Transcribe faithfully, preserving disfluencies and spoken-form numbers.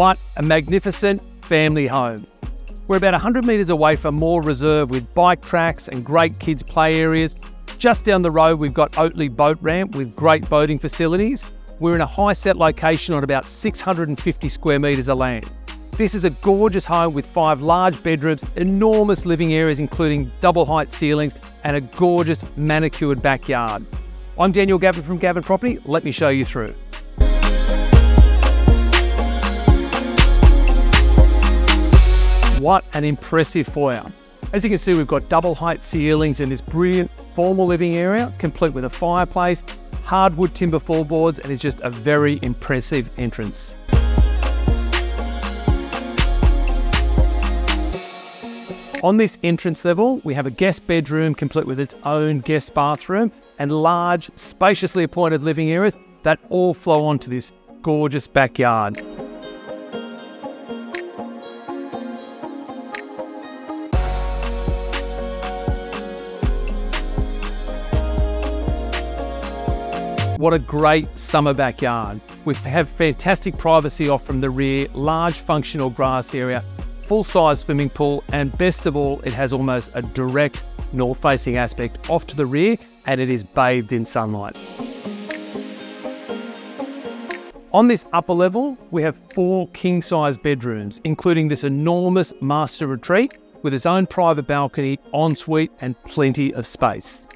What a magnificent family home. We're about one hundred metres away from Moore Reserve with bike tracks and great kids play areas. Just down the road we've got Oatley Boat Ramp with great boating facilities. We're in a high set location on about six hundred fifty square metres of land. This is a gorgeous home with five large bedrooms, enormous living areas including double height ceilings and a gorgeous manicured backyard. I'm Daniel Gavan from Gavan Property. Let me show you through. What an impressive foyer. As you can see, we've got double height ceilings in this brilliant formal living area, complete with a fireplace, hardwood timber floorboards, and it's just a very impressive entrance. On this entrance level, we have a guest bedroom complete with its own guest bathroom and large, spaciously appointed living areas that all flow onto this gorgeous backyard. What a great summer backyard. We have fantastic privacy off from the rear, large functional grass area, full-size swimming pool, and best of all, it has almost a direct north-facing aspect off to the rear, and it is bathed in sunlight. On this upper level, we have four king-size bedrooms, including this enormous master retreat with its own private balcony, ensuite, and plenty of space.